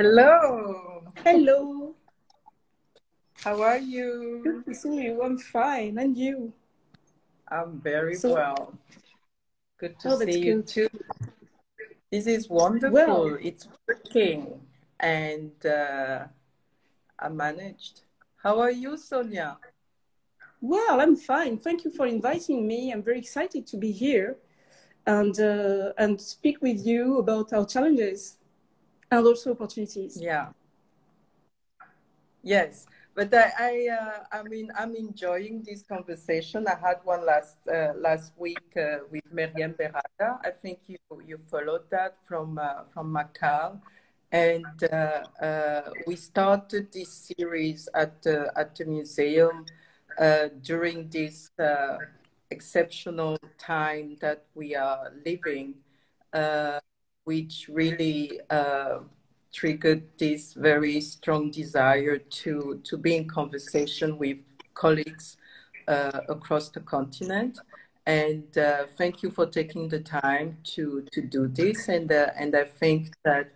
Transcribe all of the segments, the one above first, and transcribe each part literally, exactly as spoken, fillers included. Hello. Hello. How are you? Good to see you. I'm fine. And you? I'm very so, well. Good to oh, see you good. too. This is wonderful. Well, it's working. And uh, I managed. How are you, Sonia? Well, I'm fine. Thank you for inviting me. I'm very excited to be here and, uh, and speak with you about our challenges and also opportunities. Yeah. Yes. But I, I, uh, I mean, I'm enjoying this conversation. I had one last uh, last week uh, with Meriem Berada. I think you you followed that from uh, from Macau, and uh, uh, we started this series at uh, at the museum uh, during this uh, exceptional time that we are living, uh, which really. Uh, triggered this very strong desire to, to be in conversation with colleagues uh, across the continent. And uh, thank you for taking the time to, to do this. And, uh, and I think that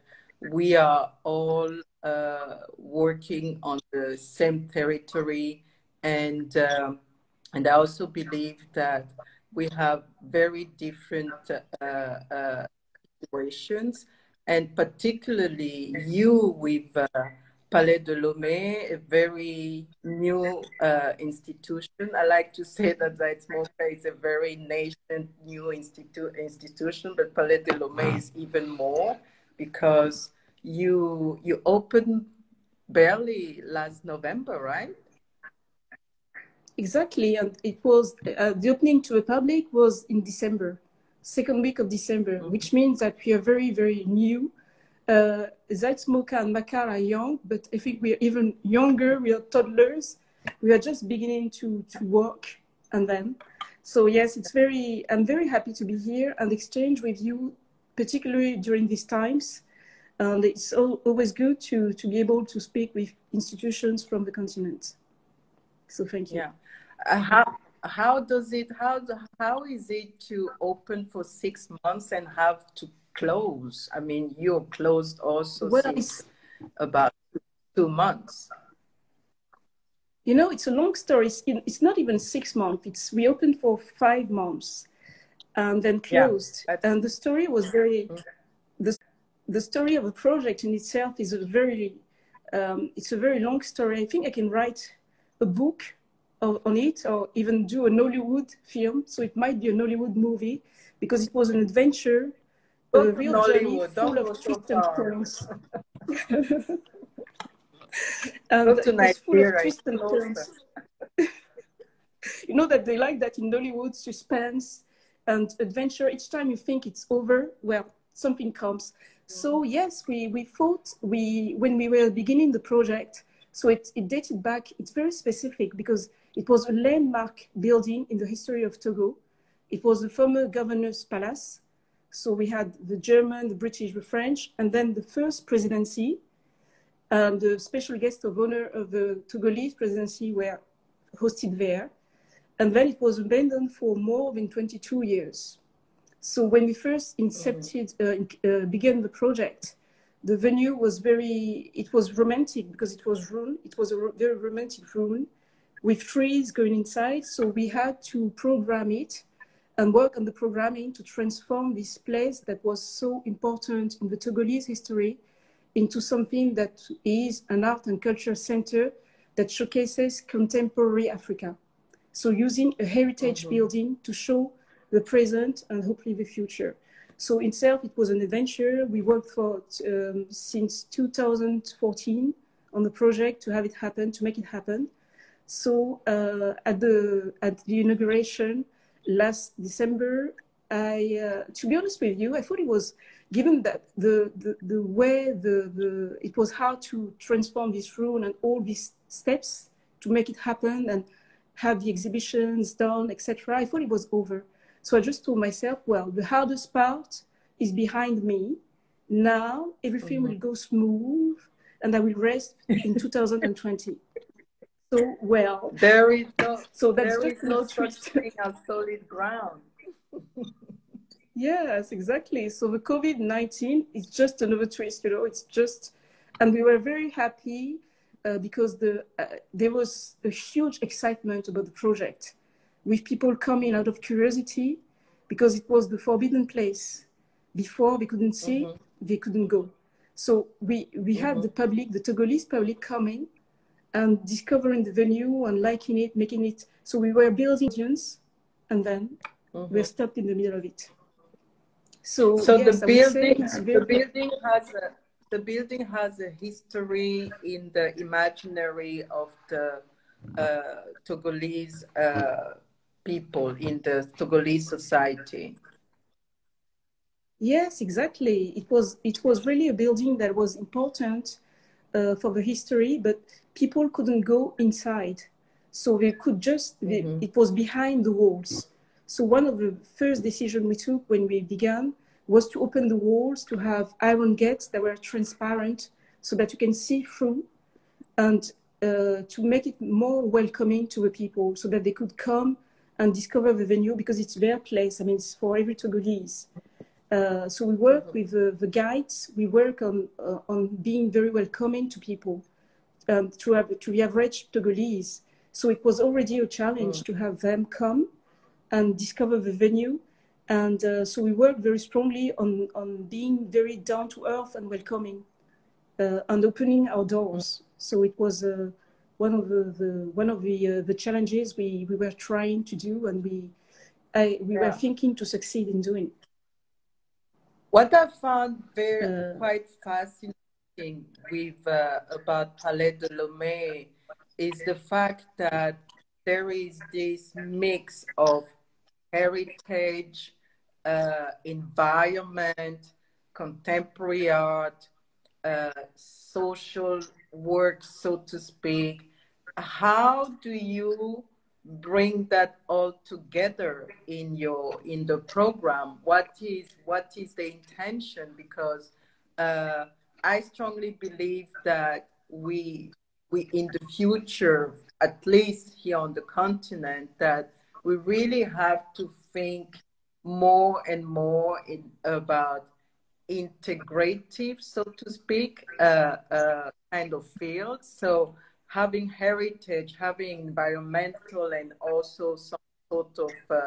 we are all uh, working on the same territory. And, uh, and I also believe that we have very different uh, uh, situations. And particularly you with uh, Palais de Lomé, a very new uh, institution. I like to say that Zeitz Museum is a very nascent new institu institution, but Palais de Lomé is even more because you you opened barely last November, right? Exactly, and it was uh, the opening to the public was in December. Second week of December, mm-hmm. which means that we are very, very new. Uh, Zeitz Moka and Makar are young, but I think we are even younger. We are toddlers. We are just beginning to, to work and then. So yes, it's very, I'm very happy to be here and exchange with you, particularly during these times. And it's all, always good to, to be able to speak with institutions from the continent. So thank you. Yeah. Uh-huh. How does it, how, how is it to open for six months and have to close? I mean, you're closed also well, since about two months. You know, it's a long story. It's, it's not even six months. It's we opened for five months and then closed. Yeah, and the story was very, okay. the, the story of the project in itself is a very, um, it's a very long story. I think I can write a book on it or even do a Nollywood film, so it might be a Nollywood movie because it was an adventure, a real Nollywood. journey full Don't of twists so and turns. And Not it was full of twists and turns. You know that they like that in Nollywood, suspense and adventure. Each time you think it's over, well, something comes. Mm. So yes, we we thought we when we were beginning the project. So it, it dated back. It's very specific because. It was a landmark building in the history of Togo. It was the former governor's palace. So we had the German, the British, the French, and then the first presidency. Um, the special guests of honor of the Togolese presidency were hosted there. And then it was abandoned for more than twenty-two years. So when we first incepted, mm-hmm. uh, uh, began the project, the venue was very, it was romantic because it was rural. It was a ro very romantic room. With trees going inside, so we had to program it and work on the programming to transform this place that was so important in the Togolese history into something that is an art and culture center that showcases contemporary Africa. So using a heritage mm-hmm. building to show the present and hopefully the future. So in itself, it was an adventure. We worked for um, since two thousand fourteen on the project to have it happen, to make it happen. So uh, at the at the inauguration last December, I uh, to be honest with you, I thought it was given that the the, the way the, the it was hard to transform this room and all these steps to make it happen and have the exhibitions done, et cetera. I thought it was over. So I just told myself, well, the hardest part is behind me. Now everything mm-hmm. will go smooth, and I will rest in two thousand twenty. So well, there is no, so that's there just is no such thing as solid ground. Yes, exactly. So the COVID nineteen is just another twist, you know, it's just And we were very happy uh, because the, uh, there was a huge excitement about the project, with people coming out of curiosity, because it was the forbidden place. Before, we couldn't see, mm-hmm. they couldn't go. So we, we mm-hmm. had the public, the Togolese public coming and discovering the venue and liking it, making it. So we were building audience, and then mm-hmm. we were stopped in the middle of it. So, so yes, the, building, the building has a, the building has a history in the imaginary of the uh, Togolese uh, people, in the Togolese society. Yes, exactly. It was it was really a building that was important uh, for the history, but people couldn't go inside, so they could just. Mm-hmm. they, it was behind the walls. So one of the first decisions we took when we began was to open the walls, to have iron gates that were transparent so that you can see through, and uh, to make it more welcoming to the people so that they could come and discover the venue, because it's their place. I mean, it's for every Togolese. Uh, so we work with uh, the guides. We work on, uh, on being very welcoming to people, um, to, have, to the average Togolese. So it was already a challenge mm. to have them come and discover the venue. And uh, so we worked very strongly on, on being very down to earth and welcoming, uh, and opening our doors. So it was uh, one of the, the one of the uh, the challenges we, we were trying to do, and we I, we yeah. were thinking to succeed in doing. What I found very uh, quite fascinating with uh, about Palais de Lomé is the fact that there is this mix of heritage, uh, environment, contemporary art, uh, social work, so to speak. How do you bring that all together in your in the program? What is what is the intention? Because uh, I strongly believe that we we in the future, at least here on the continent, that we really have to think more and more in, about integrative, so to speak, uh, uh, kind of field. So having heritage, having environmental, and also some sort of uh,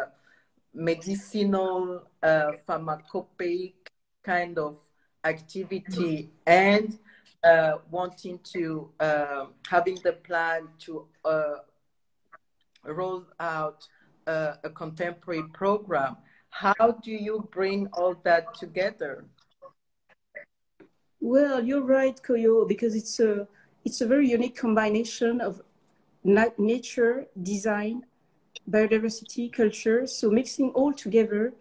medicinal, uh, pharmacopoeic kind of activity, and uh, wanting to, uh, having the plan to uh, roll out Uh, a contemporary program. How do you bring all that together? Well, you're right, Koyo, because it's a it's a very unique combination of nat nature, design, biodiversity, culture. So mixing all together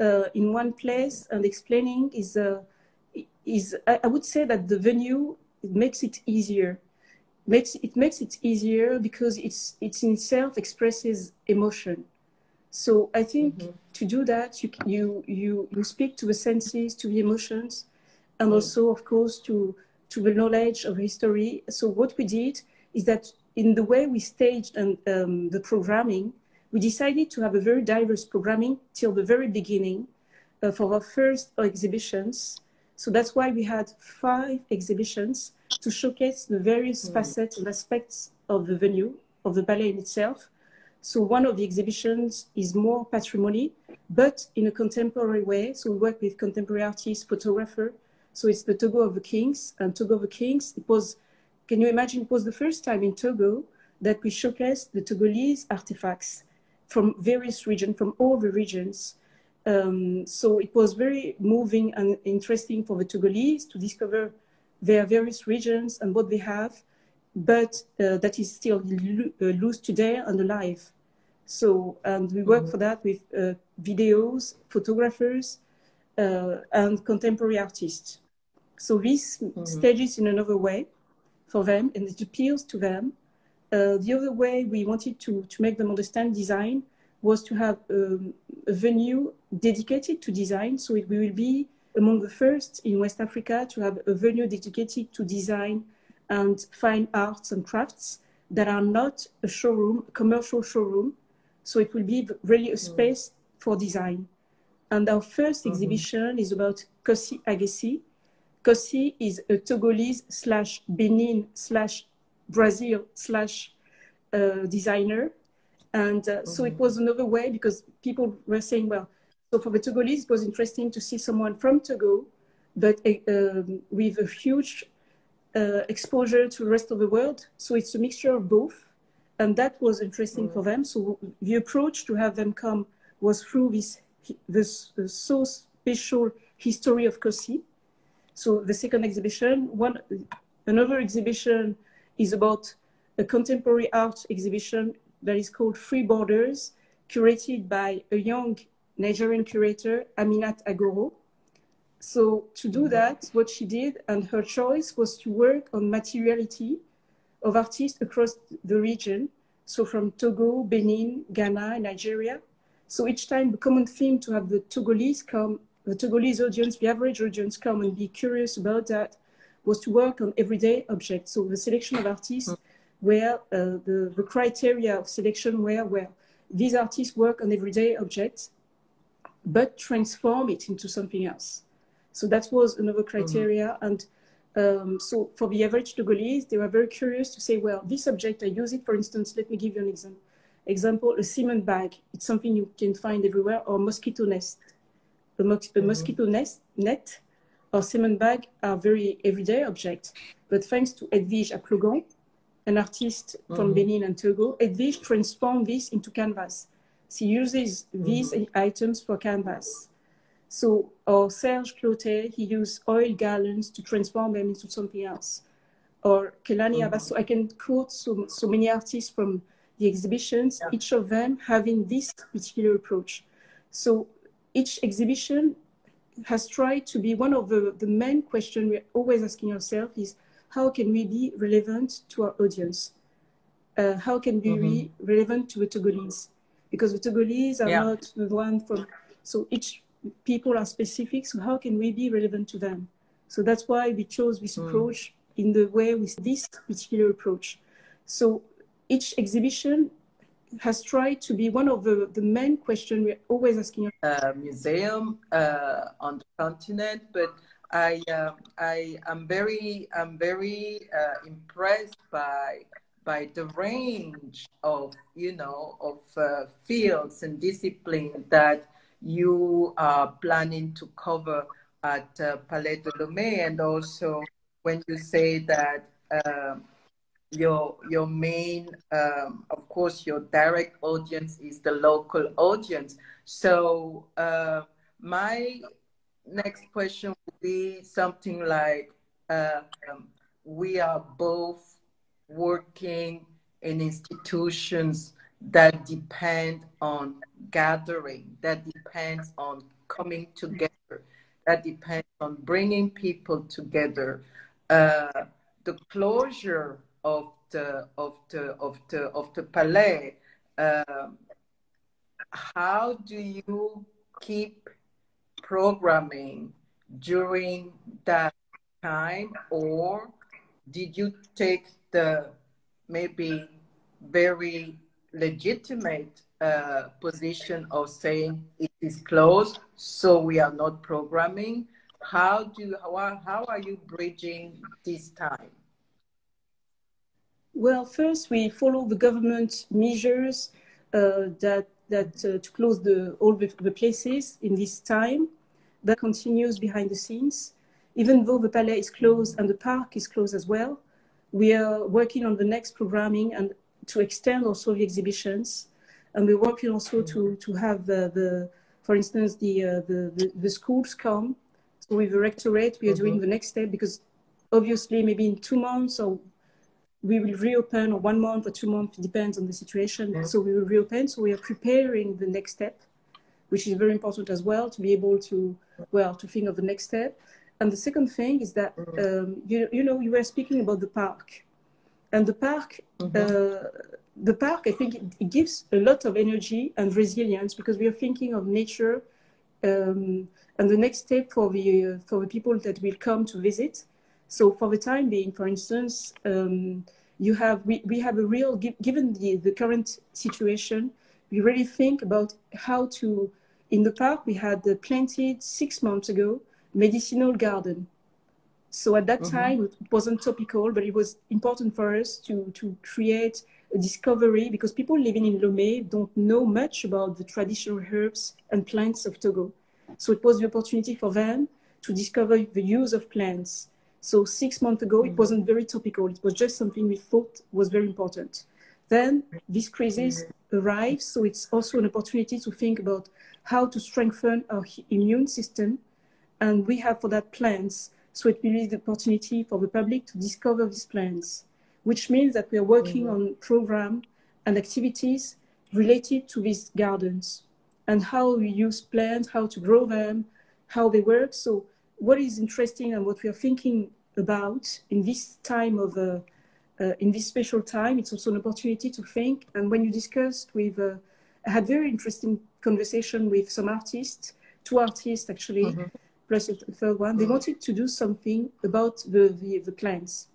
uh, in one place and explaining is uh, is I, I would say that the venue it makes it easier. Makes it makes it easier because it's it's in itself expresses emotion. So I think mm-hmm. to do that, you, you, you, you speak to the senses, to the emotions, and mm. also, of course, to, to the knowledge of history. So what we did is that in the way we staged and um, the programming, we decided to have a very diverse programming till the very beginning uh, for our first exhibitions. So that's why we had five exhibitions to showcase the various mm. facets and aspects of the venue, of the ballet in itself. So one of the exhibitions is more patrimony, but in a contemporary way. So we work with contemporary artists, photographer. So it's the Togo of the Kings, and Togo of the Kings. It was, can you imagine, it was the first time in Togo that we showcased the Togolese artifacts from various regions, from all the regions. Um, so it was very moving and interesting for the Togolese to discover their various regions and what they have, but uh, that is still lo uh, loose today and alive. So, and we work mm-hmm. for that with uh, videos, photographers, uh, and contemporary artists. So this mm-hmm. stages in another way for them, and it appeals to them. Uh, the other way we wanted to, to make them understand design was to have um, a venue dedicated to design. So it, we will be among the first in West Africa to have a venue dedicated to design and fine arts and crafts that are not a showroom, a commercial showroom. So it will be really a space mm. for design. And our first mm-hmm. exhibition is about Kossi Aguessy. Kossi is a Togolese slash Benin slash Brazil slash uh, designer. And uh, mm-hmm. so it was another way, because people were saying, well, so for the Togolese, it was interesting to see someone from Togo, but uh, with a huge uh, exposure to the rest of the world. So it's a mixture of both. And that was interesting mm-hmm. for them. So the approach to have them come was through this, this uh, so special history of Kossi. So the second exhibition, one, another exhibition is about a contemporary art exhibition that is called Free Borders, curated by a young Nigerian curator, Aminat Agoro. So to do that, what she did and her choice was to work on materiality of artists across the region. So from Togo, Benin, Ghana, Nigeria. So each time the common theme to have the Togolese come, the Togolese audience, the average audience come and be curious about that, was to work on everyday objects. So the selection of artists where uh, the, the criteria of selection were, well, these artists work on everyday objects, but transform it into something else. So that was another criteria. Mm-hmm. And um, so for the average Togolese, they were very curious to say, well, this object, I use it, for instance, let me give you an example. Example, a cement bag. It's something you can find everywhere, or mosquito nest. A, mo a mosquito nest, net or cement bag are very everyday objects. But thanks to Edvige Aplogon, an artist from mm-hmm. Benin and Togo, Edvige transformed this into canvas. She uses these mm-hmm. items for canvas. So, or Serge Clotet, he used oil gallons to transform them into something else. Or Kelani mm-hmm. Abbas. So I can quote so, so many artists from the exhibitions, yeah. each of them having this particular approach. So each exhibition has tried to be one of the, the main questions we're always asking ourselves is, how can we be relevant to our audience? Uh, how can we mm-hmm. be relevant to the Togolese? Because the Togolese are yeah. not the one from, so each people are specific, so how can we be relevant to them? So that's why we chose this mm. approach in the way with this particular approach. So each exhibition has tried to be one of the, the main questions we're always asking. Uh, museum uh, on the continent, but I uh, I am very I'm very uh, impressed by by the range of you know of uh, fields and disciplines that you are planning to cover at uh, Palais de Lomé, and also when you say that. Uh, Your, your main, um, of course, your direct audience is the local audience. So uh, my next question would be something like, uh, um, we are both working in institutions that depend on gathering, that depends on coming together, that depends on bringing people together. Uh, the closure of the of the of the of the Palais, um, how do you keep programming during that time, or did you take the maybe very legitimate uh, position of saying it is closed, so we are not programming? How do how are, how are you bridging this time? Well, first we follow the government measures uh, that that uh, to close the all the, the places in this time. That continues behind the scenes, even though the Palais is closed and the park is closed as well. We are working on the next programming and to extend also the exhibitions, and we're working also to to have the, the for instance the, uh, the the the schools come. So with the rectorate, we are mm-hmm. doing the next step, because obviously maybe in two months or. We will reopen, or one month or two months, depends on the situation. Mm-hmm. So we will reopen. So we are preparing the next step, which is very important as well, to be able to, well, to think of the next step. And the second thing is that, um, you, you know, you were speaking about the park. And the park, mm-hmm. uh, the park, I think it, it gives a lot of energy and resilience, because we are thinking of nature um, and the next step for the, uh, for the people that will come to visit. So for the time being, for instance, um, you have we, we have a real, given the, the current situation, we really think about how to, in the park, we had planted six months ago, medicinal garden. So at that mm-hmm. time, it wasn't topical, but it was important for us to, to create a discovery, because people living in Lomé don't know much about the traditional herbs and plants of Togo. So it was the opportunity for them to discover the use of plants. So six months ago, mm-hmm. it wasn't very topical. It was just something we thought was very important. Then this crisis mm-hmm. arrives, so it's also an opportunity to think about how to strengthen our immune system. And we have for that plants. So it will be the opportunity for the public to discover these plants, which means that we are working mm-hmm. on programs and activities related to these gardens and how we use plants, how to grow them, how they work. So what is interesting and what we are thinking about in this time of, uh, uh, in this special time, it's also an opportunity to think. And when you discussed with, uh, I had very interesting conversation with some artists, two artists actually, mm-hmm. plus the third one, they wanted to do something about the, the, the plants.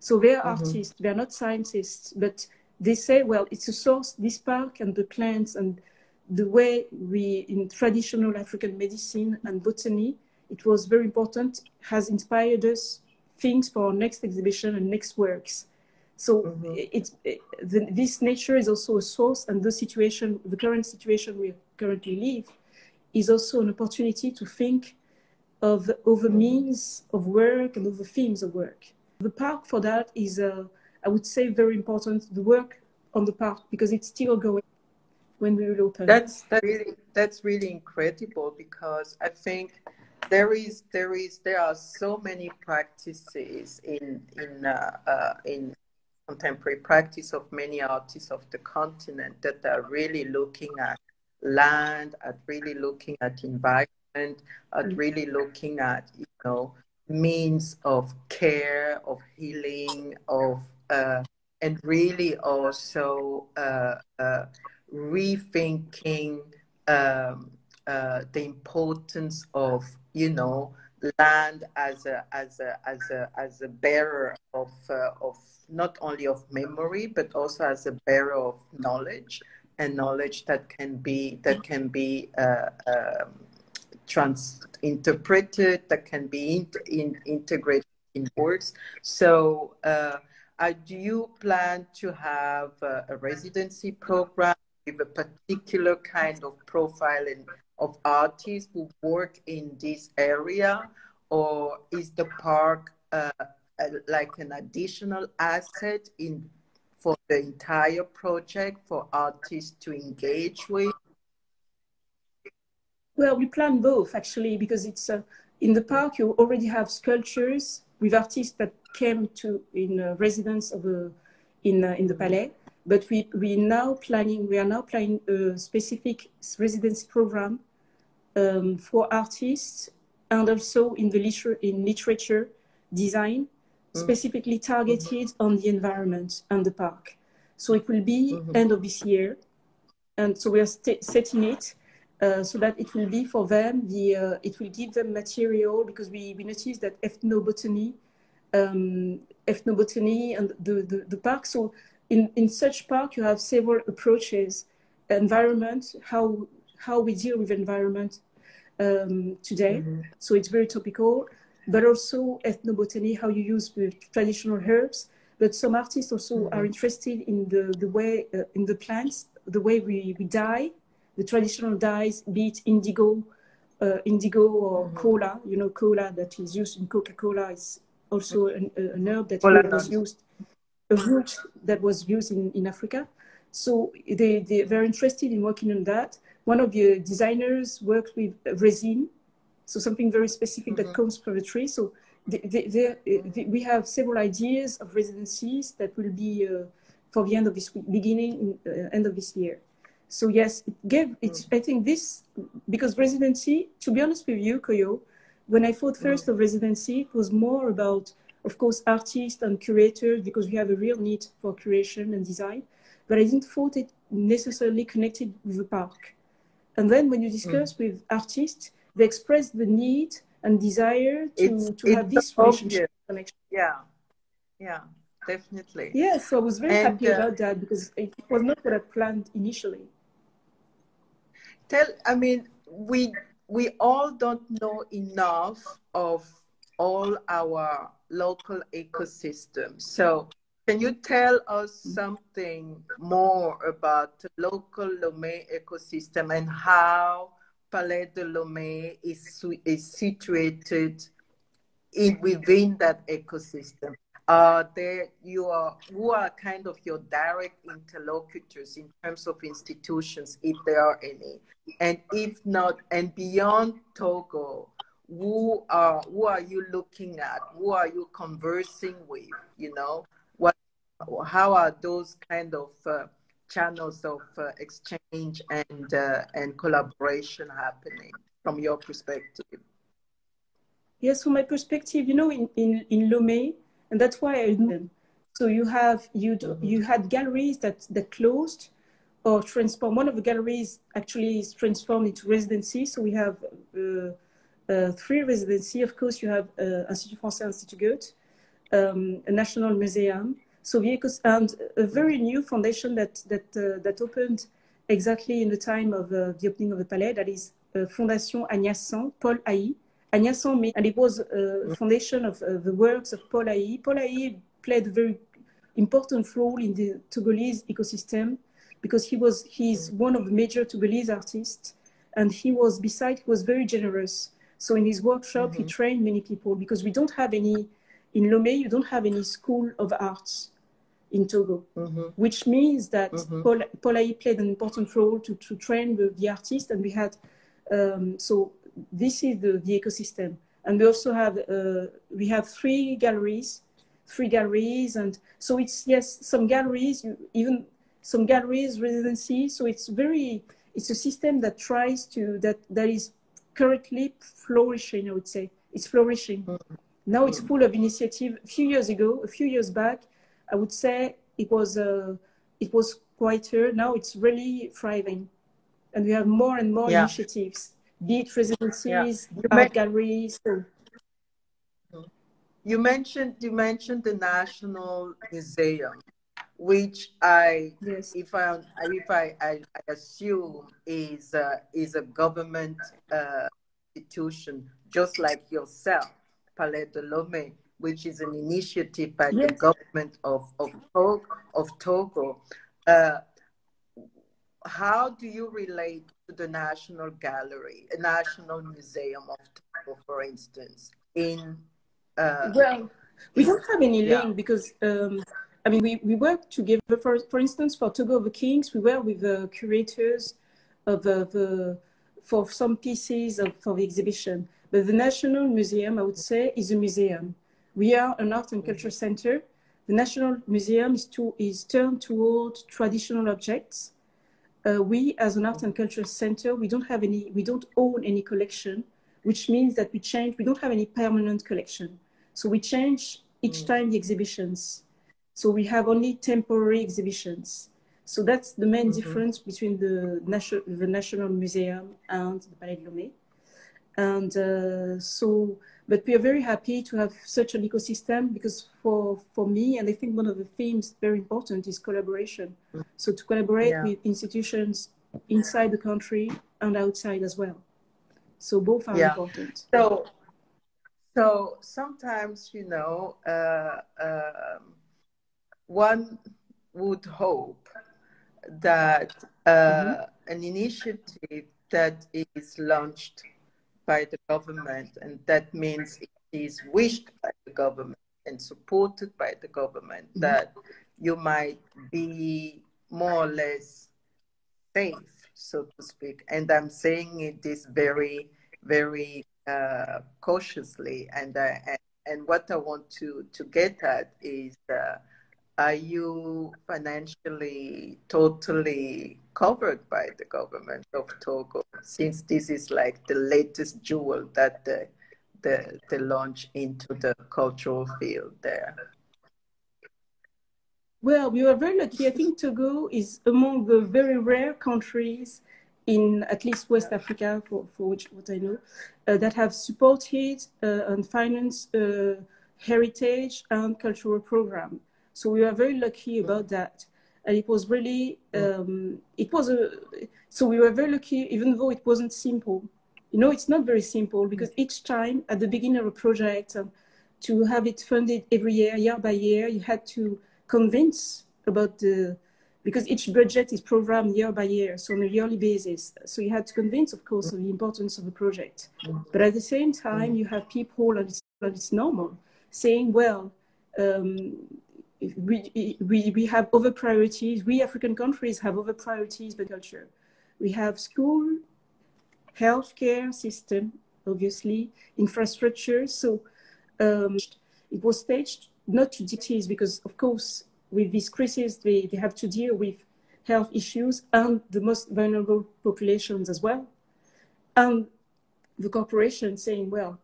So they are mm-hmm. artists, they are not scientists, but they say, well, it's a source, this park and the plants and the way we, in traditional African medicine and botany, it was very important, has inspired us things for our next exhibition and next works. So mm-hmm. it, it, the, this nature is also a source, and the situation, the current situation we currently live is also an opportunity to think of over means of work and over themes of work. The park for that is, uh, I would say, very important, the work on the park, because it's still going when we will open. That's, that's, really, that's really incredible, because I think there is, there is, there are so many practices in, in, uh, uh, in contemporary practice of many artists of the continent that are really looking at land, at really looking at environment, and really looking at, you know, means of care, of healing, of uh, and really also uh, uh, rethinking um, uh, the importance of, you know, land as a as a as a as a bearer of uh, of not only of memory but also as a bearer of knowledge, and knowledge that can be that can be. Uh, um, Trans interpreted that can be in, in, integrated in words. So, uh, I, do you plan to have a, a residency program with a particular kind of profiling of artists who work in this area, or is the park uh, like an additional asset in for the entire project for artists to engage with? Well, we plan both, actually, because it's uh, in the park, you already have sculptures with artists that came to in uh, residence of uh, in uh, in the Palais. But we we now planning we are now planning a specific residency program um, for artists, and also in the liter in literature design, mm-hmm. specifically targeted mm-hmm. on the environment and the park. So it will be mm-hmm. end of this year, and so we are setting it. Uh, so that it will be for them, the, uh, it will give them material, because we, we noticed that ethnobotany, um, ethnobotany and the, the, the park. So in, in such park, you have several approaches, environment, how, how we deal with environment um, today. Mm-hmm. So it's very topical, but also ethnobotany, how you use the traditional herbs. But some artists also mm-hmm. are interested in the, the way, uh, in the plants, the way we, we dye. The traditional dyes, be it indigo, uh, indigo or mm-hmm. cola. You know, cola that is used in Coca-Cola is also an, uh, an herb that cola was used, a root that was used in, in Africa. So they, they, they're interested in working on that. One of the designers worked with resin, so something very specific mm-hmm. that comes from a tree. So they, they, they, they, we have several ideas of residencies that will be uh, for the end of this beginning, uh, end of this year. So yes, it gave, it's, I think this, because residency, to be honest with you, Koyo, when I thought first of residency, it was more about, of course, artists and curators, because we have a real need for curation and design, but I didn't thought it necessarily connected with the park. And then when you discuss mm. with artists, they express the need and desire to, it's, to it's have this relationship connection. Yeah, yeah. Definitely. Yes, so I was very and, happy about uh, that, because it was not what I planned initially. Tell, I mean, we we all don't know enough of all our local ecosystems. So can you tell us something more about the local Lomé ecosystem and how Palais de Lomé is, is situated in, within that ecosystem? Uh, there you are, who are kind of your direct interlocutors in terms of institutions, if there are any? And if not, and beyond Togo, who are, who are you looking at? Who are you conversing with? You know, what, how are those kind of uh, channels of uh, exchange and, uh, and collaboration happening from your perspective? Yes, from my perspective, you know, in, in, in Lomé, and that's why I them. So you have, you do, you had galleries that, that closed or transformed. One of the galleries actually is transformed into residency. So we have uh, uh, three residency. Of course, you have uh, Institut Français, Institut Goethe, um, a National Museum. So the ecos and a very new foundation that, that, uh, that opened exactly in the time of uh, the opening of the Palais, that is uh, Fondation Agnassan, Paul Ahyi. Agnassan, and it was a foundation of uh, the works of Paul Ahyi. Paul Ahyi played a very important role in the Togolese ecosystem because he was, he's one of the major Togolese artists, and he was, besides, he was very generous. So in his workshop, mm-hmm. he trained many people because we don't have any, in Lomé, you don't have any school of arts in Togo, mm-hmm. which means that mm-hmm. Paul, Paul Ahyi played an important role to, to train the, the artists, and we had, um, so, this is the, the ecosystem. And we also have, uh, we have three galleries, three galleries. And so it's, yes, some galleries, even some galleries, residency. So it's very, it's a system that tries to, that, that is currently flourishing, I would say. It's flourishing. Mm-hmm. Now it's full of initiative. A few years ago, a few years back, I would say it was, uh, it was quieter. Now it's really thriving. And we have more and more yeah. initiatives. Beach residencies, yeah. art galleries. So. You mentioned you mentioned the National Museum, which I, yes. if I if I, I, I assume is uh, is a government uh, institution, just like yourself, Palais de Lomé, which is an initiative by yes. the government of of Togo. Of Togo. Uh, how do you relate to the National Gallery, a National Museum of Togo, for instance? In uh, well, we don't have any yeah. link because um, I mean we we work together. For for instance, for Togo the Kings, we were with the uh, curators of uh, the for some pieces of, for the exhibition. But the National Museum, I would say, is a museum. We are an art and culture center. The National Museum is to is turned toward traditional objects. Uh, we, as an art and culture center, we don't have any, we don't own any collection, which means that we change, we don't have any permanent collection. So we change each mm. time the exhibitions. So we have only temporary exhibitions. So that's the main mm-hmm. difference between the, nation, the National Museum and the Palais de Lomé. And uh, so, but we are very happy to have such an ecosystem because for, for me, and I think one of the themes very important is collaboration. So to collaborate yeah. with institutions inside the country and outside as well. So both are yeah. important. So, so sometimes, you know, uh, um, one would hope that uh, mm-hmm. an initiative that is launched by the government, and that means it is wished by the government and supported by the government, that you might be more or less safe, so to speak. And I'm saying it is very, very uh, cautiously. And, uh, and and what I want to, to get at is, uh, are you financially totally covered by the government of Togo, since this is like the latest jewel that the, the, the launch into the cultural field there? Well, we were very lucky. I think Togo is among the very rare countries in at least West Africa, for, for which what I know, uh, that have supported uh, and financed uh, heritage and cultural programs. So we were very lucky about that. And it was really, um, it was a, so we were very lucky, even though it wasn't simple. you know, it's not very simple, because each time at the beginning of a project, um, to have it funded every year, year by year, you had to convince about the, because each budget is programmed year by year, so on a yearly basis. So you had to convince, of course, of the importance of the project. But at the same time, you have people, and it's, and it's normal, saying, well, um, we, we, we have other priorities, we African countries have other priorities but culture. We have school, healthcare system, obviously, infrastructure. So um, it was staged not to decrease, because, of course, with this crisis, they, they have to deal with health issues and the most vulnerable populations as well. And the corporation saying, well,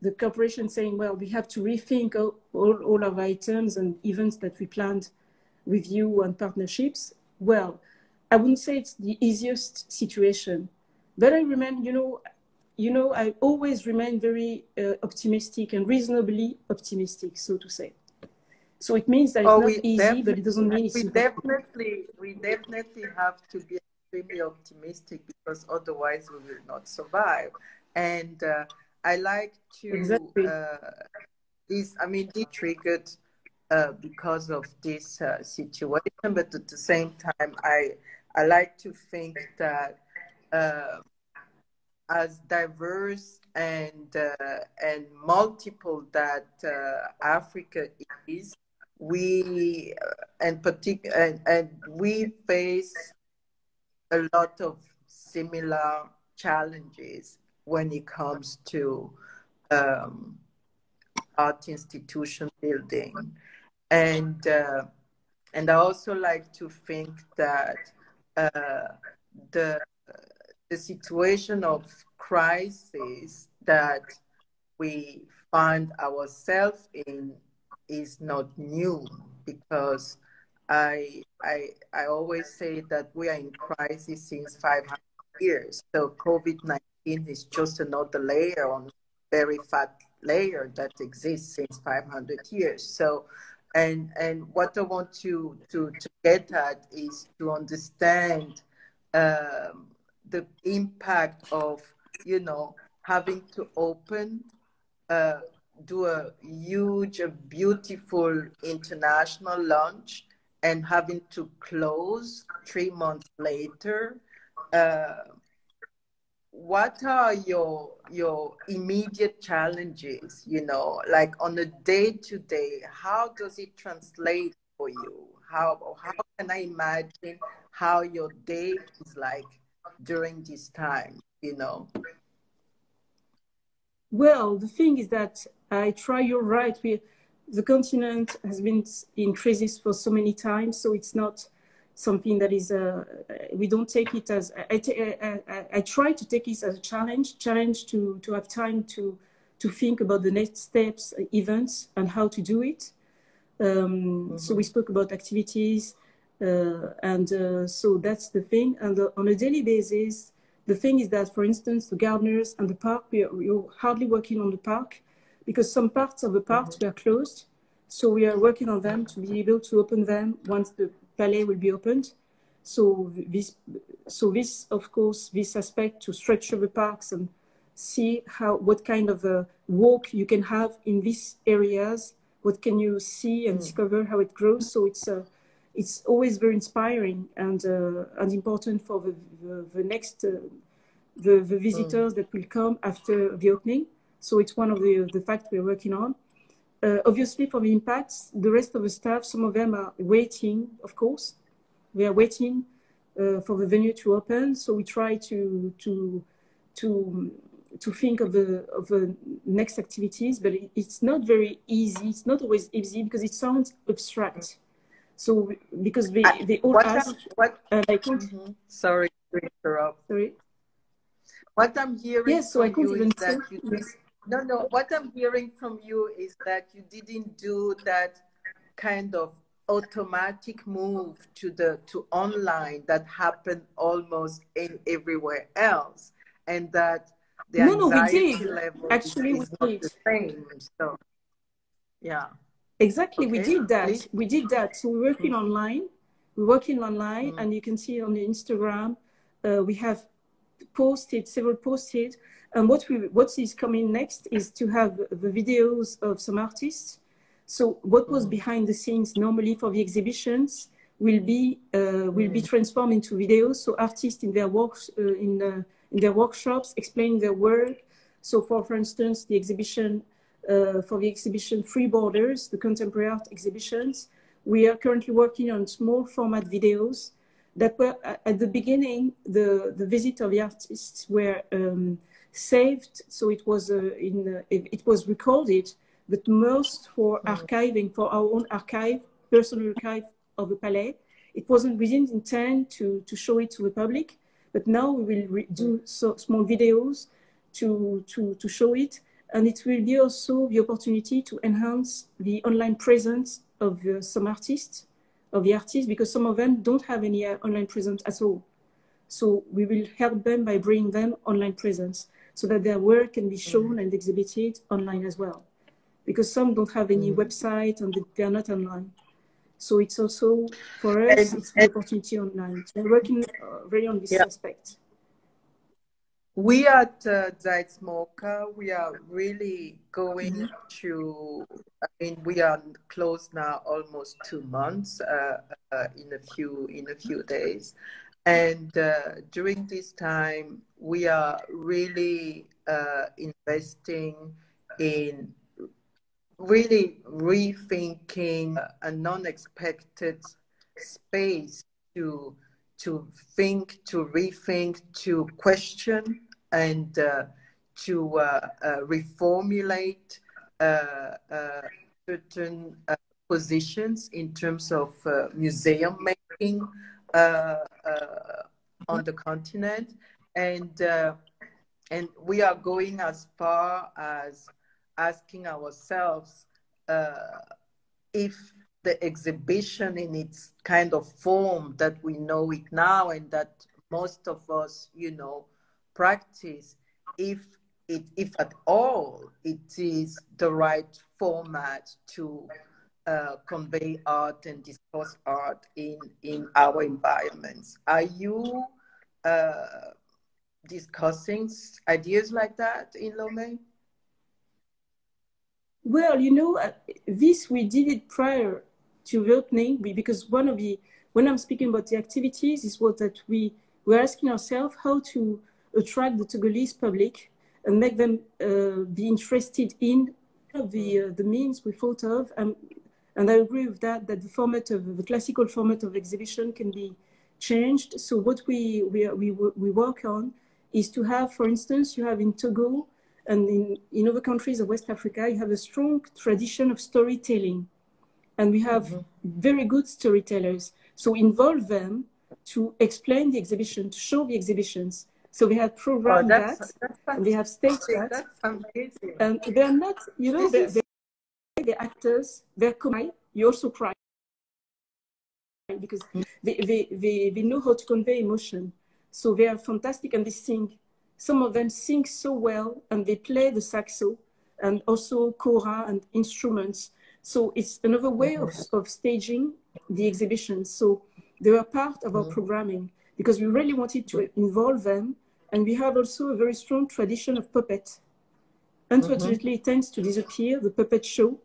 the corporation saying, well, we have to rethink all, all, all of items and events that we planned with you and partnerships. Well, I wouldn't say it's the easiest situation, but I remain, you know, you know, I always remain very uh, optimistic and reasonably optimistic, so to say. So it means that it's oh, not easy, but it doesn't mean it's we definitely, we definitely have to be extremely optimistic, because otherwise we will not survive. And uh, I like to, exactly. uh, this, I mean, it triggered uh, because of this uh, situation, but at the same time, I, I like to think that uh, as diverse and, uh, and multiple that uh, Africa is, we and particular and, and we face a lot of similar challenges when it comes to um, art institution building, and uh, and I also like to think that uh, the the situation of crisis that we find ourselves in is not new, because I, I, I always say that we are in crisis since five hundred years. So COVID nineteen is just another layer on very fat layer that exists since five hundred years. So, and, and what I want to, to, to get at is to understand um, the impact of, you know, having to open uh, do a huge, a beautiful international launch and having to close three months later. Uh, what are your, your immediate challenges, you know, like on a day-to-day, how does it translate for you? How, how can I imagine how your day is like during this time, you know? Well, the thing is that I try, you're right, we, the continent has been in crisis for so many times, so it's not something that is, uh, we don't take it as, I, I, I, I try to take it as a challenge, challenge to, to have time to, to think about the next steps, events, and how to do it. Um, mm-hmm. So we spoke about activities, uh, and uh, so that's the thing. And uh, on a daily basis, the thing is that, for instance, the gardeners and the park, we are, we are hardly working on the park, because some parts of the park mm-hmm. were closed. So we are working on them to be able to open them once the palais will be opened. So this, so this, of course, this aspect to structure the parks and see how, what kind of a walk you can have in these areas, what can you see and mm-hmm. discover how it grows. So it's a, it's always very inspiring and uh, and important for the the, the next uh, the, the visitors mm. that will come after the opening. So it's one of the the facts we're working on. Uh, obviously, for the impacts, the rest of the staff, some of them are waiting. Of course, we are waiting uh, for the venue to open. So we try to to to to think of the of the next activities, but it, it's not very easy. It's not always easy, because it sounds abstract. Mm. So, because they, they all what ask, what, and I can't... Mm-hmm. Sorry to interrupt. Sorry. What I'm hearing yes, so I couldn't even say. No, no, what I'm hearing from you is that you didn't do that kind of automatic move to, the, to online that happened almost in everywhere else, and that the no, anxiety no, we did. level Actually, is we not did. the same. So, yeah. Exactly, okay. we did that. We did that. So we're working online. We're working online, mm. and you can see on the Instagram, uh, we have posted, several posted. And what we, what is coming next is to have the videos of some artists. So what was behind the scenes normally for the exhibitions will be uh, will be transformed into videos. So artists in their works uh, in uh, in their workshops explain their work. So for for instance, the exhibition uh, for the exhibition Free Borders, the contemporary art exhibitions, we are currently working on small format videos that were at the beginning, the, the visit of the artists were um, saved, so it was uh, in uh, it was recorded, but most for archiving, for our own archive, personal archive of the Palais. It wasn't within intent to to show it to the public, but now we will re do so small videos to to to show it, and it will be also the opportunity to enhance the online presence of uh, some artists. Of the artists, because some of them don't have any online presence at all. So we will help them by bringing them online presence so that their work can be shown and exhibited online as well. Because some don't have any website and they are not online. So it's also, for us, it's an opportunity online. We're working uh, very on this yeah. aspect. We at uh, Zeitz Moka, we are really going mm-hmm. to, I mean, we are closed now almost two months uh, uh, in, a few, in a few days. And uh, during this time, we are really uh, investing in really rethinking a non-expected space to to think, to rethink, to question, and uh, to uh, uh, reformulate uh, uh, certain uh, positions in terms of uh, museum making uh, uh, on the continent. And, uh, and we are going as far as asking ourselves uh, if the exhibition in its kind of form that we know it now and that most of us, you know, practice, if it, if at all, it is the right format to uh, convey art and discuss art in, in our environments. Are you uh, discussing ideas like that in Lomé? Well, you know, uh, this we did it prior to the opening, because one of the, when I'm speaking about the activities, is what that we were asking ourselves how to attract the Togolese public and make them uh, be interested in the, uh, the means we thought of. Um, and I agree with that, that the format of the classical format of exhibition can be changed. So what we, we, we, we work on is to have, for instance, you have in Togo and in, in other countries of West Africa, you have a strong tradition of storytelling. And we have mm-hmm. very good storytellers. So involve them to explain the exhibition, to show the exhibitions. So we have programmed oh, that, that's, and we have staged that. That's amazing. And they're not, you know, they're, they're, they're actors, they're crying. You also cry. Because mm-hmm. they, they, they, they know how to convey emotion. So they are fantastic and they sing. Some of them sing so well, and they play the saxo and also kora and instruments. So it's another way of, of staging the exhibition. So they were part of our programming because we really wanted to involve them. And we have also a very strong tradition of puppet. Unfortunately, mm-hmm. it tends to disappear, the puppet show.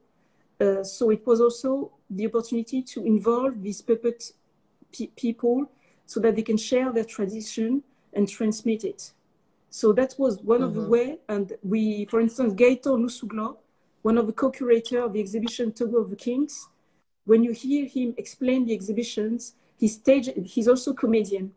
Uh, so it was also the opportunity to involve these puppet pe people so that they can share their tradition and transmit it. So that was one mm-hmm. of the way, and we, for instance, Gaito Nusuglo, one of the co-curators of the exhibition Togo of the Kings, when you hear him explain the exhibitions, he stage, he's also a comedian.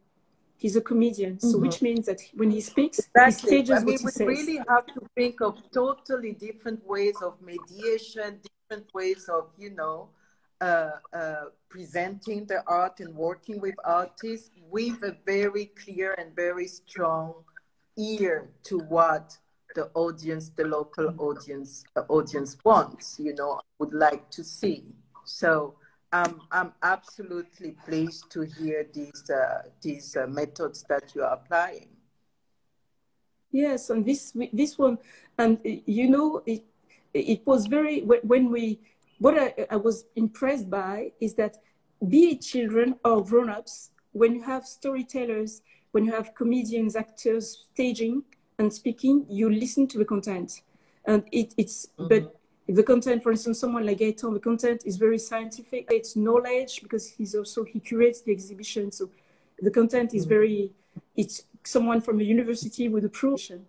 He's a comedian, mm-hmm. so which means that when he speaks, exactly. he stages I mean, what he we says. We really have to think of totally different ways of mediation, different ways of, you know, uh, uh, presenting the art and working with artists with a very clear and very strong ear to what the audience, the local audience, the audience wants, you know, would like to see. So um, I'm absolutely pleased to hear these, uh, these uh, methods that you are applying. Yes, and this, this one, and you know, it, it was very, when we, what I, I was impressed by is that be it children or grown-ups, when you have storytellers, when you have comedians, actors staging and speaking, you listen to the content. And it, it's, mm-hmm. but the content, for instance, someone like Gaito, the content is very scientific. It's knowledge, because he's also, he curates the exhibition. So the content is mm-hmm. very, it's someone from a university with a profession.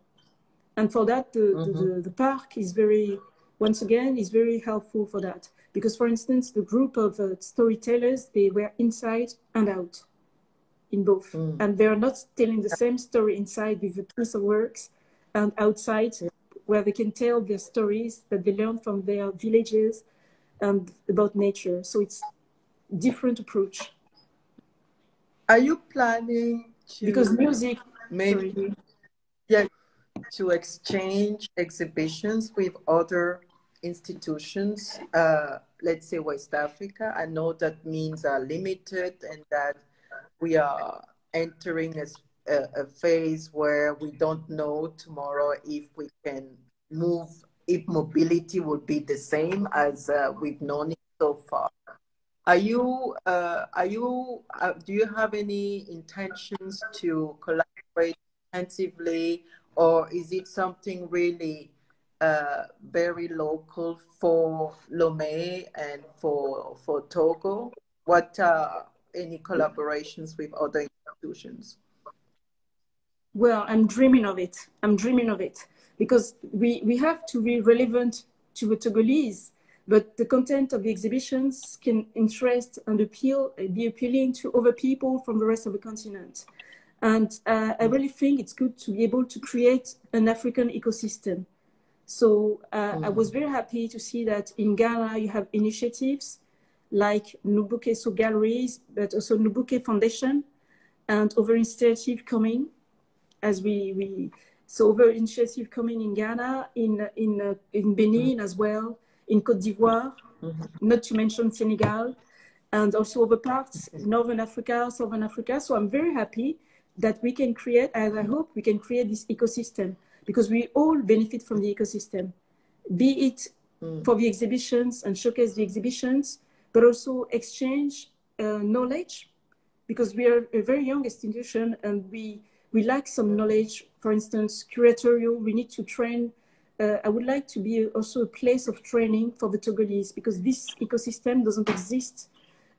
And for that, the, mm-hmm. the, the, the park is very, once again, is very helpful for that. Because, for instance, the group of uh, storytellers, they were inside and out in both. Mm. And they are not telling the same story inside with a piece of works and outside, yeah. where they can tell their stories that they learn from their villages and about nature. So it's a different approach. Are you planning to... Because music... Maybe, sorry. Yeah, to exchange exhibitions with other... institutions, uh, let's say West Africa. I know that means are limited and that we are entering a, a phase where we don't know tomorrow if we can move, if mobility will be the same as uh, we've known it so far. Are you, uh, are you, uh, do you have any intentions to collaborate intensively, or is it something really Uh, very local for Lomé and for for Togo? What are any collaborations with other institutions? Well, I'm dreaming of it. I'm dreaming of it because we, we have to be relevant to the Togolese, but the content of the exhibitions can interest and appeal, be appealing to other people from the rest of the continent. And uh, I really think it's good to be able to create an African ecosystem. So uh, mm. I was very happy to see that in Ghana you have initiatives like Nubuke so Galleries, but also Nubuke Foundation and Over Initiative coming, as we, we so Over Initiative coming in Ghana, in in uh, in Benin mm. as well, in Côte d'Ivoire, mm-hmm. not to mention Senegal, and also other parts, mm-hmm. Northern Africa, Southern Africa. So I'm very happy that we can create, and I hope we can create this ecosystem. Because we all benefit from the ecosystem, be it mm. for the exhibitions and showcase the exhibitions, but also exchange uh, knowledge, because we are a very young institution and we, we lack some knowledge, for instance, curatorial, we need to train. Uh, I would like to be also a place of training for the Togolese, because this ecosystem doesn't exist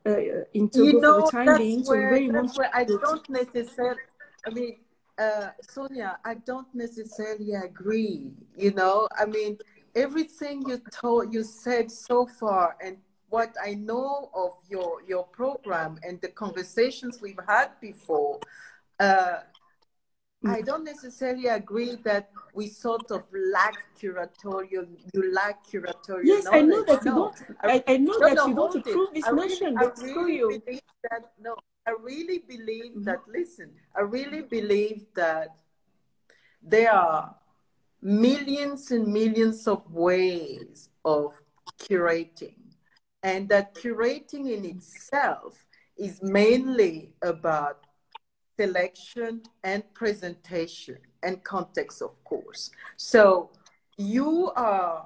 uh, in Togo, you know, for the time that's being. Where, so very that's where I don't necessarily, I mean, Uh, Sonia, I don't necessarily agree, you know, I mean, everything you told, you said so far, and what I know of your, your program and the conversations we've had before, uh, I don't necessarily agree that we sort of lack curatorial, you lack curatorial yes, knowledge. Yes, I know that no, you don't, I, I know no, that no, you don't approve this notion, but really you. That, no. I really believe that, listen, I really believe that there are millions and millions of ways of curating, and that curating in itself is mainly about selection and presentation and context, of course. So you are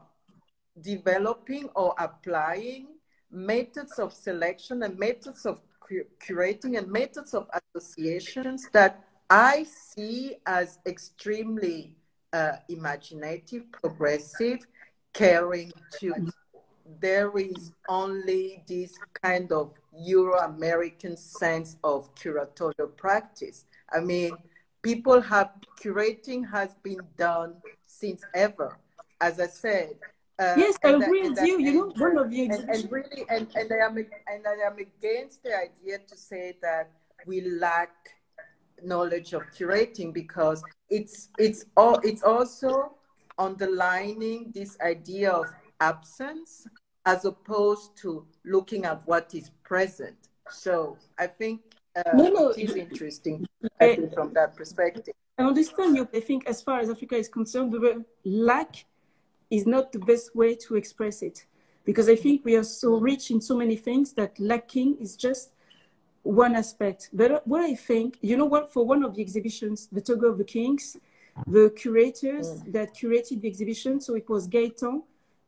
developing or applying methods of selection and methods of curating and methods of associations that I see as extremely uh, imaginative, progressive, caring to. There is only this kind of Euro-American sense of curatorial practice. I mean, people have, curating has been done since ever, as I said. Uh, yes, I agree with you. You know, one of the and, and really, and, and I am and I am against the idea to say that we lack knowledge of curating, because it's it's all it's also underlining this idea of absence as opposed to looking at what is present. So I think uh, no, no, it is interesting I, I think, from that perspective. I understand you. I think as far as Africa is concerned, the lack is not the best way to express it. Because I think we are so rich in so many things that lacking is just one aspect. But what I think, you know what, for one of the exhibitions, the Togo of the Kings, the curators mm. that curated the exhibition, so it was Gaëtan,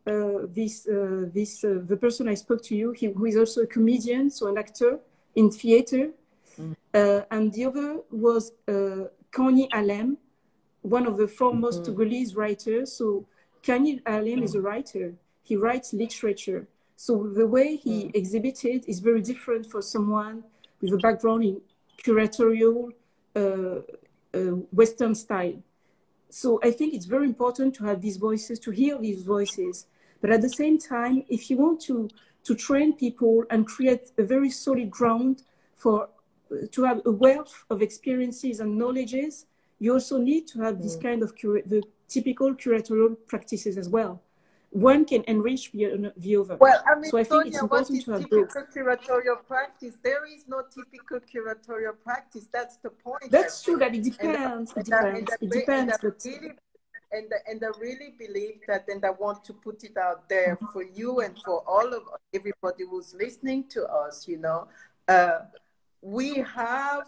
uh, this, uh, this, uh, the person I spoke to you, he, who is also a comedian, so an actor in theater, Mm. Uh, and the other was uh, Kangni Alem, one of the foremost mm-hmm. Togolese writers. So Kangni Alem mm. is a writer. He writes literature. So the way he mm. exhibited is very different for someone with a background in curatorial uh, uh, Western style. So I think it's very important to have these voices, to hear these voices. But at the same time, if you want to, to train people and create a very solid ground for, to have a wealth of experiences and knowledges, you also need to have mm. this kind of cura- the typical curatorial practices as well. One can enrich the, the other. Well, I mean, so I Sonia, think it's important to have both. Curatorial practice? There is no typical curatorial practice. That's the point. That's true. That it depends. And, it and depends. I, it depends. And, but... I really, and, and I really believe that, and I want to put it out there mm-hmm. for you and for all of everybody who's listening to us. You know, uh, we have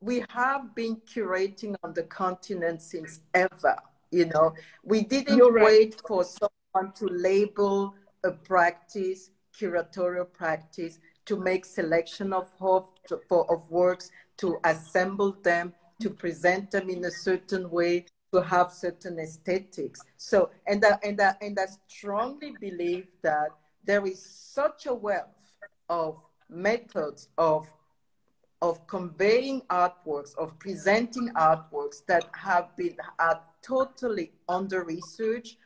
we have been curating on the continent since ever. You know, we didn't right. wait for someone to label a practice, curatorial practice, to make selection of, of, of works, to assemble them, to present them in a certain way, to have certain aesthetics. So, and I, and I, and I strongly believe that there is such a wealth of methods of of conveying artworks, of presenting artworks that have been are totally under-researched,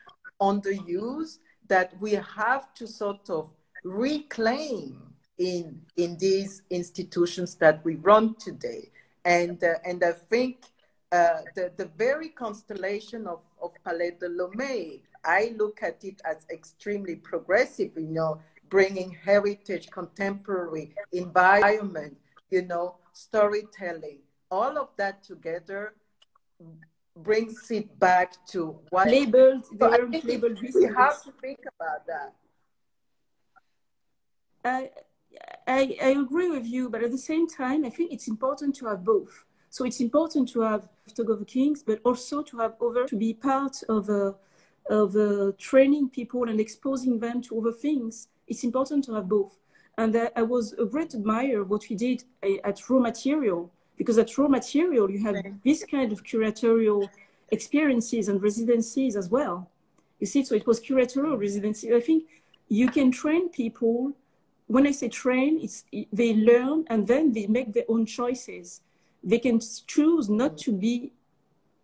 underused, that we have to sort of reclaim in in these institutions that we run today. And uh, and I think uh, the, the very constellation of, of Palais de Lomé, I look at it as extremely progressive, you know, bringing heritage, contemporary environment, you know, storytelling, all of that together brings it back to what labeled, so I think labeled we reasons. Have to think about that. I, I I agree with you, but at the same time, I think it's important to have both. So it's important to have Togo the Kings, but also to have over to be part of a, of a training people and exposing them to other things. It's important to have both. And I was a great admirer of what we did at Raw Material, because at Raw Material, you have this kind of curatorial experiences and residencies as well. You see, so it was curatorial residency. I think you can train people. When I say train, it's they learn and then they make their own choices. They can choose not to be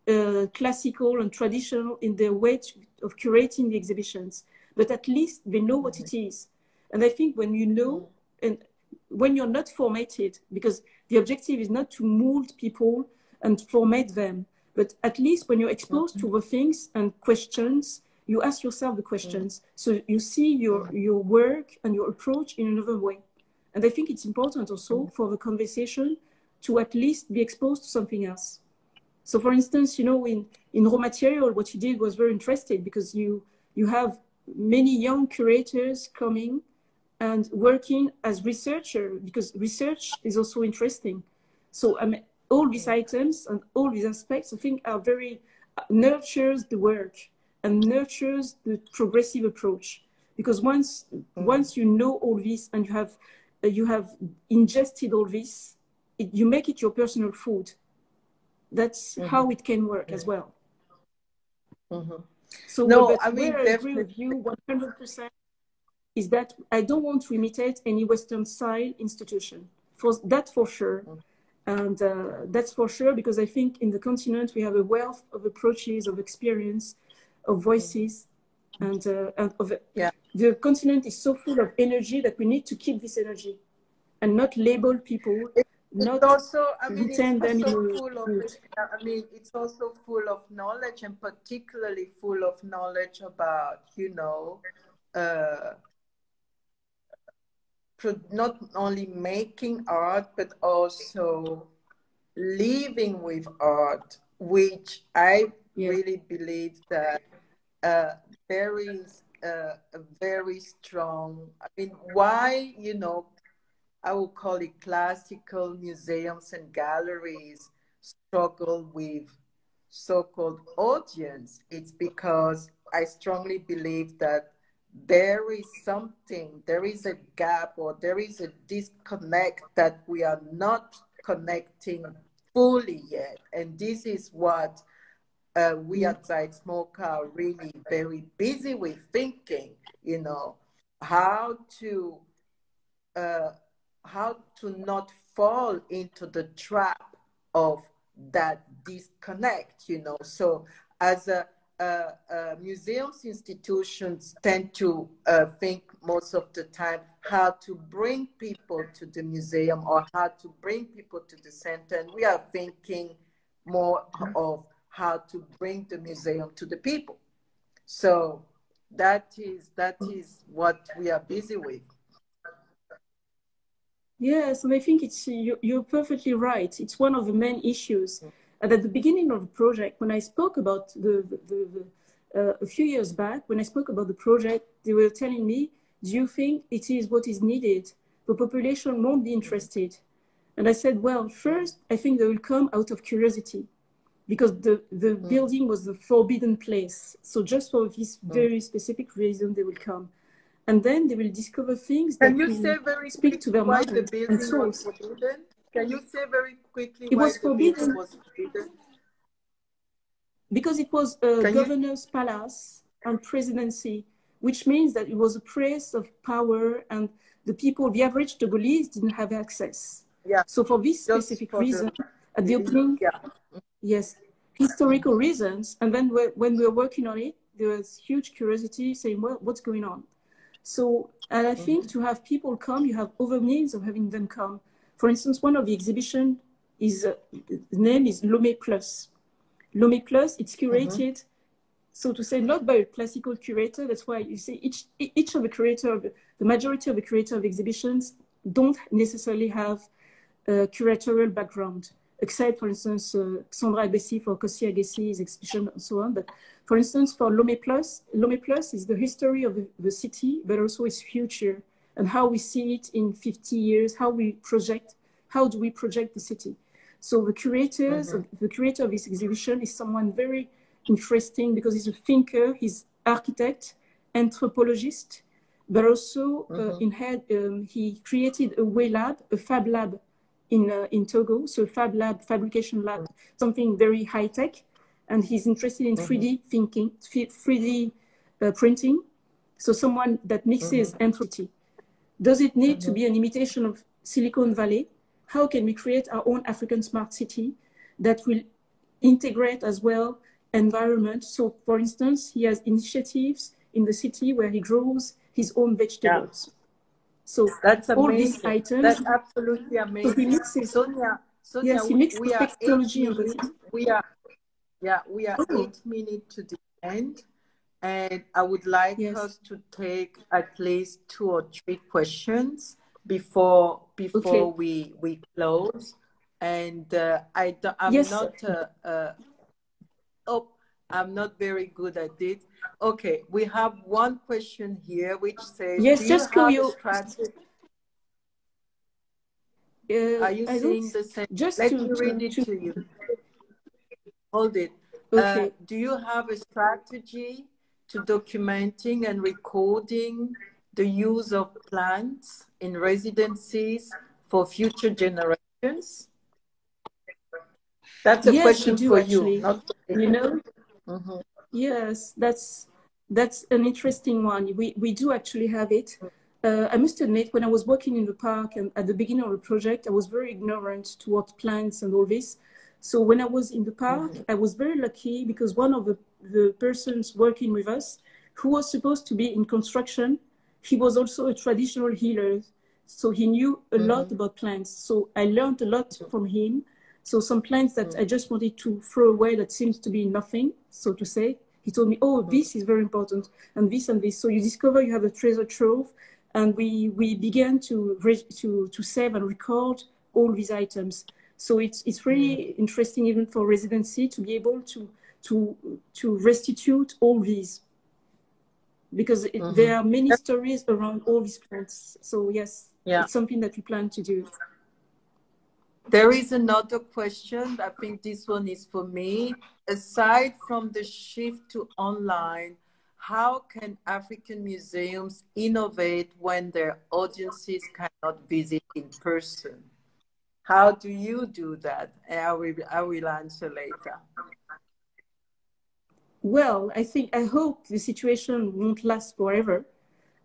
uh, classical and traditional in their way to, of curating the exhibitions, but at least they know what it is. And I think when you know, and when you're not formatted, because the objective is not to mold people and format them, but at least when you're exposed mm-hmm. to the things and questions, you ask yourself the questions. Mm-hmm. So you see your, your work and your approach in another way. And I think it's important also mm-hmm. for the conversation to at least be exposed to something else. So for instance, you know, in, in Raw Material, what you did was very interesting because you, you have many young curators coming and working as researcher, because research is also interesting. So I mean, all these items and all these aspects, I think, are very, nurtures the work and nurtures the progressive approach. Because once mm-hmm. once you know all this and you have uh, you have ingested all this, it, you make it your personal food. That's mm-hmm. how it can work mm-hmm. as well. Mm-hmm. So no, but I mean, I agree with you one hundred percent. Is that I don't want to imitate any Western style institution. For that for sure. And uh, that's for sure, because I think in the continent, we have a wealth of approaches, of experience, of voices. And, uh, and of yeah. the continent is so full of energy that we need to keep this energy and not label people. It's not also, I mean, it's also full of, I mean, it's also full of knowledge, and particularly full of knowledge about, you know, uh, not only making art, but also living with art, which I yeah. really believe that uh, there is uh, a very strong, I mean, why, you know, I would call it classical museums and galleries struggle with so-called audience. It's because I strongly believe that there is something, there is a gap, or there is a disconnect that we are not connecting fully yet. And this is what uh, we at Zeitz M O C are really very busy with thinking, you know, how to, uh, how to not fall into the trap of that disconnect, you know. So as a, Uh, uh, museums institutions tend to uh, think most of the time how to bring people to the museum or how to bring people to the center. And we are thinking more of how to bring the museum to the people. So that is, that is what we are busy with. Yes, and I think it's, you, you're perfectly right. It's one of the main issues. And at the beginning of the project, when I spoke about the, the, the uh, a few years back, when I spoke about the project, they were telling me, do you think it is what is needed? The population won't be interested. And I said, well, first, I think they will come out of curiosity, because the, the mm. building was the forbidden place. So just for this mm. very specific reason, they will come. And then they will discover things that will speak to their mind the and souls. Can you say very quickly it why was forbidden? was forbidden? Because it was a Can governor's you? palace and presidency, which means that it was a place of power, and the people, the average Togolese, didn't have access. Yeah. So for this Just specific for reason, the, at the opening, yeah. yes, historical reasons, and then when we were working on it, there was huge curiosity saying, well, what's going on? So, and I think mm-hmm. to have people come, you have other means of having them come. For instance, one of the exhibition is uh, name is Lomé Plus. Lomé Plus, it's curated, mm-hmm. so to say, not by a classical curator. That's why you see each each of the curator, of, the majority of the curator of exhibitions don't necessarily have a curatorial background, except, for instance, uh, Sandra Aguessy for Kossi Aguessy's exhibition and so on. But for instance, for Lomé Plus, Lomé Plus is the history of the, the city, but also its future, and how we see it in fifty years, how we project, how do we project the city. So the curators, mm-hmm. the curator of this exhibition is someone very interesting because he's a thinker, he's architect, anthropologist, but also mm-hmm. uh, in head, um, he created a way lab, a fab lab in, uh, in Togo, so fab lab, fabrication lab, mm-hmm. something very high tech. And he's interested in mm-hmm. three D thinking, three D uh, printing. So someone that mixes mm-hmm. anthropology. Does it need mm-hmm. to be an imitation of Silicon Valley? How can we create our own African smart city that will integrate as well environment? So for instance, he has initiatives in the city where he grows his own vegetables. Yeah. So that's all amazing. These items. That's absolutely amazing. So he mixes, Sonia, Sonia, yes, he mixes we, we technology. Are eight minutes, we are, yeah, we are oh. eight minutes to the end. And I would like yes. us to take at least two or three questions before before okay. we we close. And uh, I do, I'm yes. not uh, uh, oh I'm not very good at it. Okay, we have one question here which says yes, do just you have you... Uh, Are you I seeing the same? Just Let to, me read to, it to, to you. Hold it. Okay. Uh, do you have a strategy to documenting and recording the use of plants in residencies for future generations? That's a yes, question do, for actually. you. Not you know? Mm-hmm. Yes, that's that's an interesting one. We, we do actually have it. Uh, I must admit, when I was working in the park and at the beginning of the project, I was very ignorant towards plants and all this. So when I was in the park, mm-hmm. I was very lucky because one of the, the persons working with us, who was supposed to be in construction, he was also a traditional healer. So he knew a mm-hmm. lot about plants. So I learned a lot from him. So some plants that mm-hmm. I just wanted to throw away that seems to be nothing, so to say, he told me, oh, mm-hmm. this is very important and this and this. So you discover you have a treasure trove, and we, we began to, to, to save and record all these items. So it's, it's really interesting even for residency to be able to, to, to restitute all these, because it, mm-hmm. there are many stories around all these plants. So yes, yeah. it's something that we plan to do. There is another question. I think this one is for me. Aside from the shift to online, how can African museums innovate when their audiences cannot visit in person? How do you do that? I will, I will answer later. Well, I think, I hope the situation won't last forever.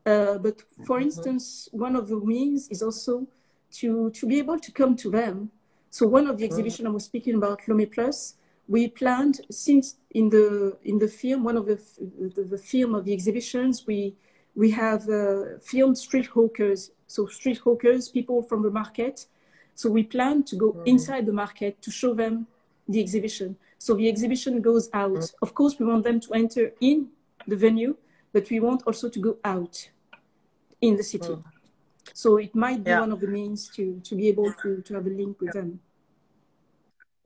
Uh, but for mm-hmm. instance, one of the means is also to, to be able to come to them. So one of the exhibitions mm-hmm. I was speaking about, Lomé Plus, we planned, since in the, in the film, one of the, the, the film of the exhibitions, we, we have uh, filmed street hawkers. So street hawkers, people from the market. So we plan to go mm-hmm. inside the market to show them the exhibition. So the exhibition goes out. Mm-hmm. Of course, we want them to enter in the venue, but we want also to go out in the city. Mm-hmm. So it might be yeah. one of the means to, to be able to, to have a link with yeah. them.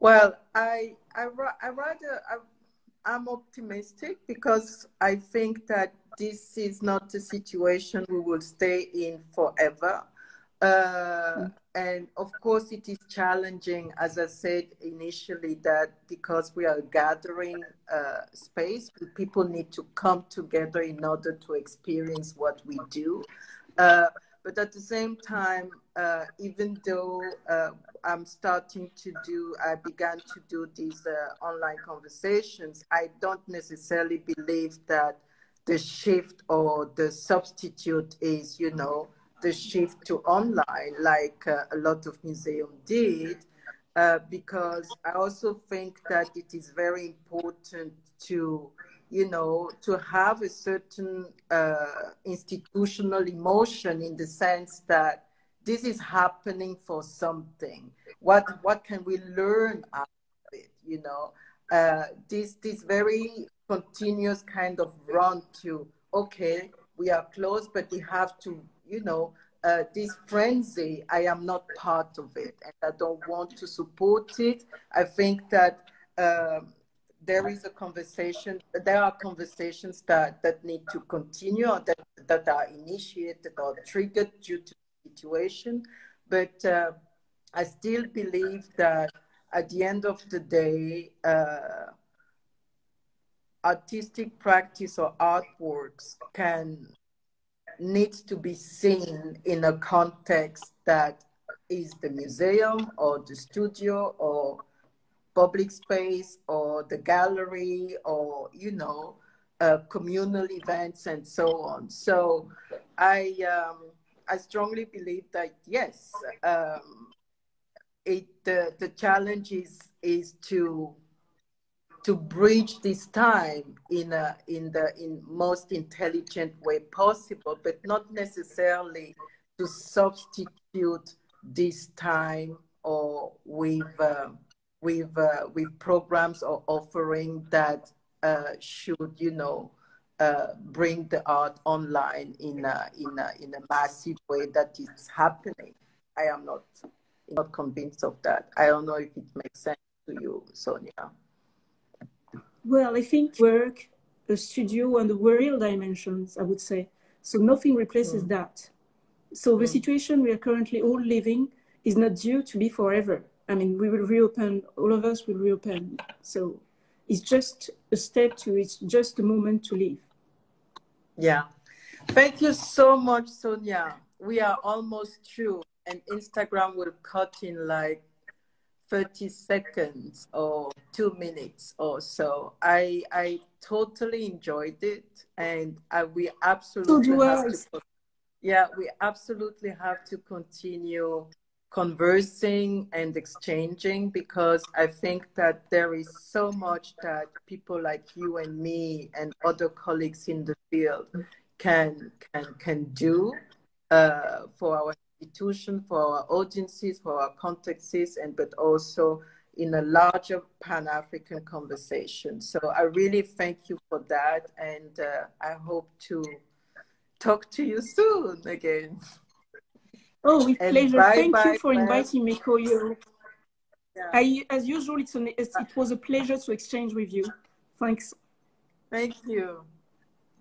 Well, I, I, I rather, I, I'm optimistic because I think that this is not a situation we will stay in forever. Uh, mm-hmm. And of course, it is challenging, as I said initially, that because we are a gathering uh, space, people need to come together in order to experience what we do. Uh, but at the same time, uh, even though uh, I'm starting to do, I began to do these uh, online conversations, I don't necessarily believe that the shift or the substitute is, you know, the shift to online, like uh, a lot of museums did, uh, because I also think that it is very important to, you know, to have a certain uh, institutional emotion, in the sense that this is happening for something. What what can we learn out of it? You know, uh, this this very continuous kind of run to, okay, we are close, but we have to. You know, uh, this frenzy, I am not part of it, and I don't want to support it. I think that um, there is a conversation, there are conversations that, that need to continue, or that, that are initiated or triggered due to the situation. But uh, I still believe that at the end of the day, uh, artistic practice or artworks can needs to be seen in a context that is the museum or the studio or public space or the gallery or, you know, uh, communal events and so on. So I, um, I strongly believe that, yes, um, it, the, the challenge is, is to to bridge this time in a, in the in most intelligent way possible, but not necessarily to substitute this time or with uh, with uh, with programs or offering that uh, should, you know, uh, bring the art online in a, in a, in a massive way that is happening. I am not not convinced of that. I don't know if it makes sense to you, Sonia. Well, I think work, the studio, and the real dimensions, I would say. So nothing replaces mm. that. So mm. the situation we are currently all living is not due to be forever. I mean, we will reopen, all of us will reopen. So it's just a step to, it's just a moment to live. Yeah. Thank you so much, Sonia. We are almost through, and Instagram will cut in like thirty seconds or two minutes or so. I I totally enjoyed it, and I, we absolutely have to, yeah we absolutely have to continue conversing and exchanging, because I think that there is so much that people like you and me and other colleagues in the field can can can do uh, for our institution, for our audiences, for our contexts, and but also in a larger Pan-African conversation. So I really thank you for that, and uh, I hope to talk to you soon again. Oh, with and pleasure. Bye, thank bye, you for bye. inviting me, Koyo. Yeah. I, as usual, it's an, it was a pleasure to exchange with you. Thanks. Thank you.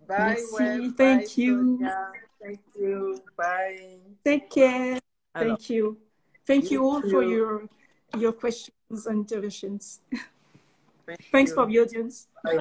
Bye. Merci, thank bye, you. Sonia. Thank you. Bye. Take care. Hello. Thank you. Thank you, you all too. for your your questions and interventions. Thank Thanks you. for the audience. Bye.